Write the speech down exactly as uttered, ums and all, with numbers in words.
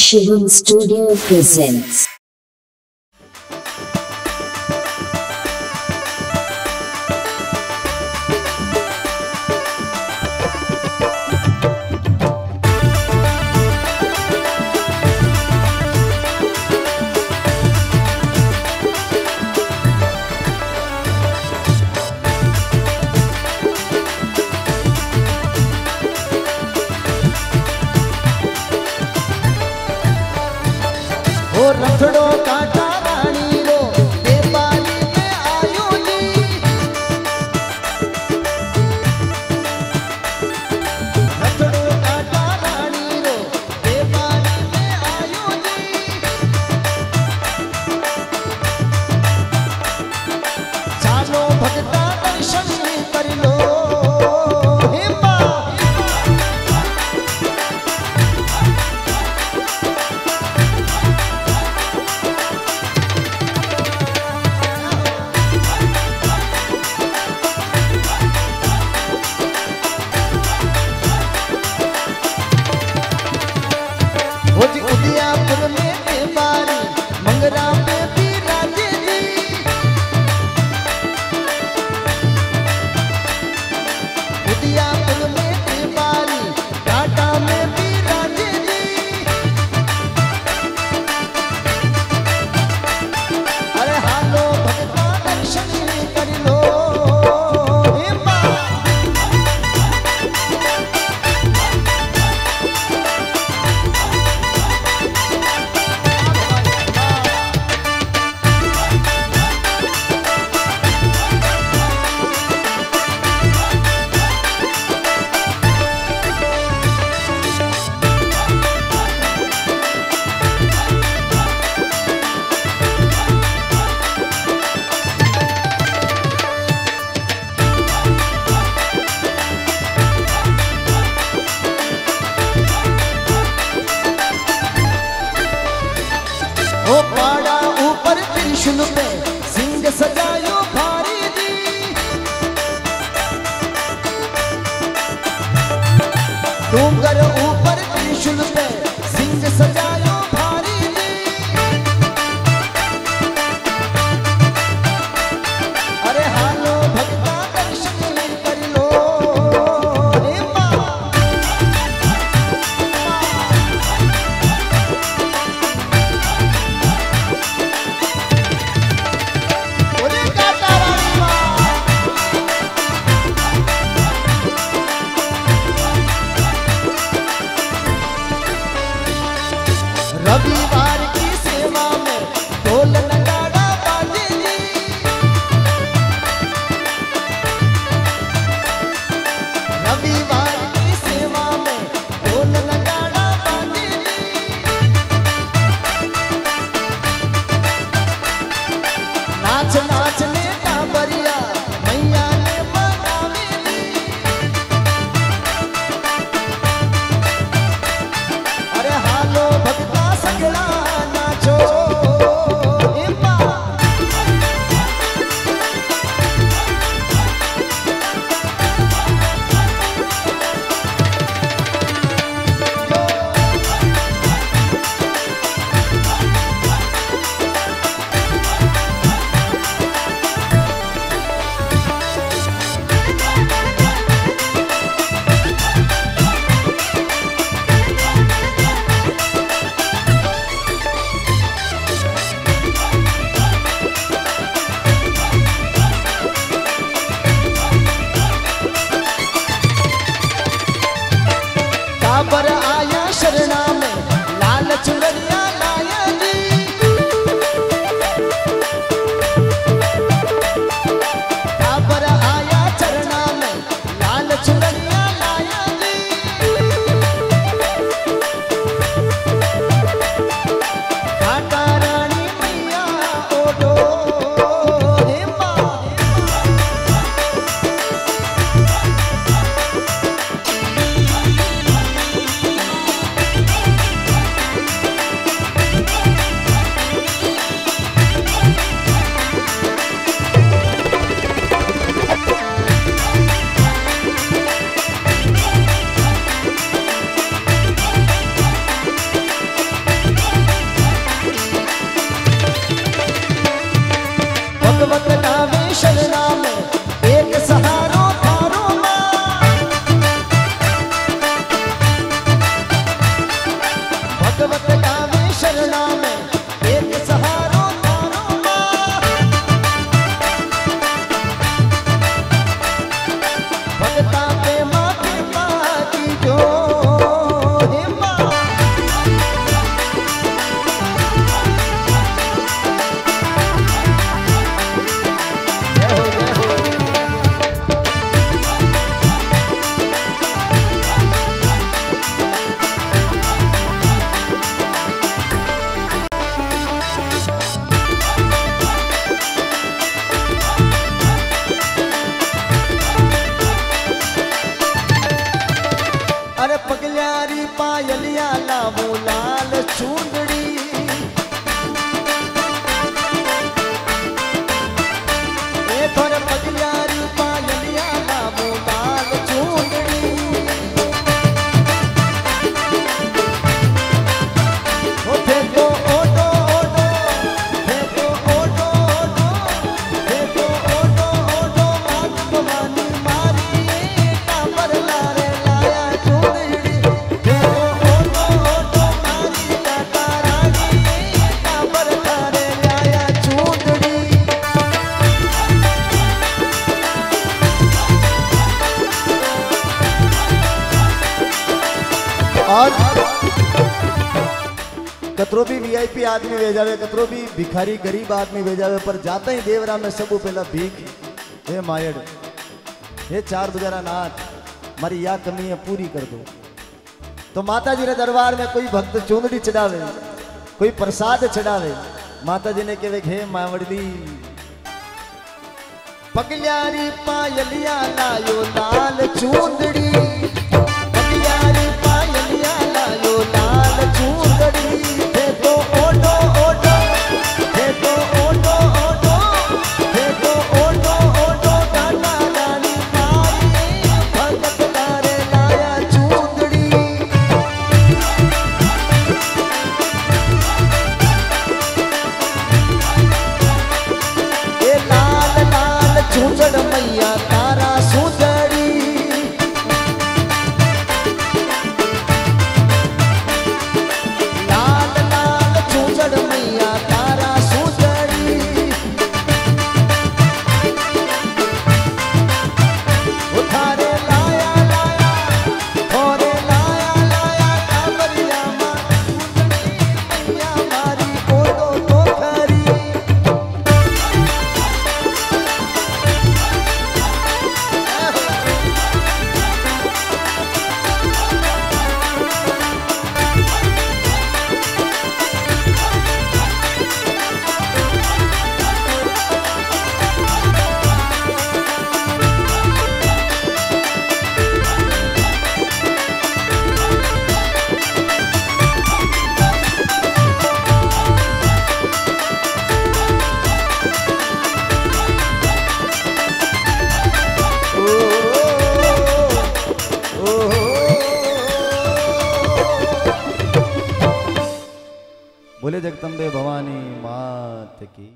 Shivam studio presents. रथड़ो काटा रानी रो नेपाली में आयो नी, रथड़ो काटा रानी रो नेपाली में आयो नी, जानो भगता दर्शन कर लो हेपा। त्रिशूल पे सिंह सजायो भारी दी, डूंगर ऊपर त्रिशूल पे सिंह सजायो भारी दी। अरे हालो भक्ता दर्शन कर लो हेपा। रविवार की सेवा में ढोल नगाड़ा बाजेगी, रविवार की सेवा में ढोल नगाड़ा बाजेगी। नाच नाचने टाबरिया मैया ने बनावेगी। अरे हालो भगता संगला। बाबूलाल चूंदड़ी ए थोड़े पगलियारी पालिया बाबूलाल चूंदड़ी उठे तो ओटो ओटो थे तो ओटो ओटो थे तो ओटो ओटो आत्मवानी मारी काबर लारे लाया चूंदड़ी और कतरो भी वीआईपी आदमी भेजावे कतरो भी भिखारी गरीब आदमी भेजावे पर जाता ही देवरा में सबू पहला भीख हे मायड़ हे चार दुजारा नाथ मारी या कमी है पूरी कर दो। तो माता जी ने दरबार में कोई भक्त चूंदड़ी चढ़ावे कोई प्रसाद चढ़ावे माता जी ने कहे हे मावड़ी पगलियारी पायलिया लायो लाल चूंदड़ी पगलियारी पायलिया लायो लाल चूंदड़ी हे तो ओडो ओडो हे तो ओडो ओडो हे तो ओडो ओडो गाना गानी मारी भगत तारे लाया चूंदड़ी। ये लाल लाल चूंदड़ मैया तारा सुंदरी लाल लाल चूंदड़ मैया तारा सुंदरी उठारे लाया लाया थोरे लाया लाया कांवरिया मारी सुंदरी मैया मारी कोडो तो खरी बोले जगदम्बे भवानी मात की।